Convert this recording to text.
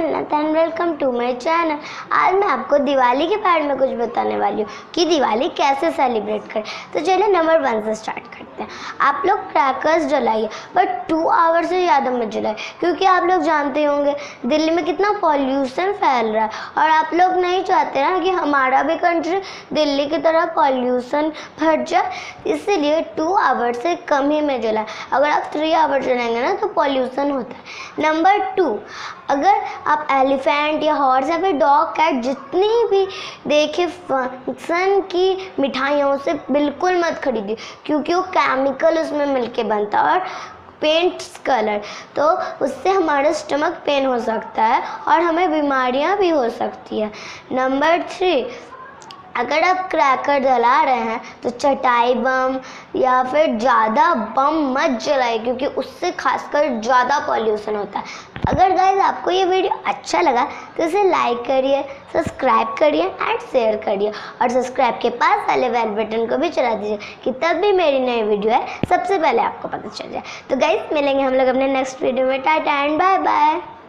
जन्नत and welcome to my channel. आज मैं आपको दिवाली के बारे में कुछ बताने वाली हूँ कि दिवाली कैसे सेलिब्रेट करें। तो चलिए नंबर 1 से स्टार्ट करते हैं। आप लोग क्रैकर्स जलाइए बट 2 आवर से ज़्यादा मत जलाए, क्योंकि आप लोग जानते होंगे दिल्ली में कितना पॉल्यूशन फैल रहा है और आप लोग नहीं चाहते ना कि हमारा भी कंट्री दिल्ली की तरह पॉल्यूशन फट जाए, इसीलिए 2 आवर से कम ही में जलाए। अगर आप 3 आवर जलाएंगे ना तो पॉल्यूशन होता है। नंबर 2, अगर आप एलिफेंट या हॉर्स या फिर डॉग कैट जितनी भी देखे फंक्शन की मिठाइयों से बिल्कुल मत खरीदिए, क्योंकि वो केमिकल उसमें मिलके बनता है और पेंट्स कलर, तो उससे हमारा स्टमक पेन हो सकता है और हमें बीमारियां भी हो सकती है। नंबर 3, अगर आप क्रैकर जला रहे हैं तो चटाई बम या फिर ज़्यादा बम मत जलाएं, क्योंकि उससे खासकर ज़्यादा पॉल्यूशन होता है। अगर गाइस आपको ये वीडियो अच्छा लगा तो इसे लाइक करिए, सब्सक्राइब करिए एंड शेयर करिए, और सब्सक्राइब के पास वाले बेल बटन को भी चला दीजिए कि तब भी मेरी नई वीडियो है सबसे पहले आपको पता चल जाए। तो गाइस मिलेंगे हम लोग अपने नेक्स्ट वीडियो में। Tata and bye bye.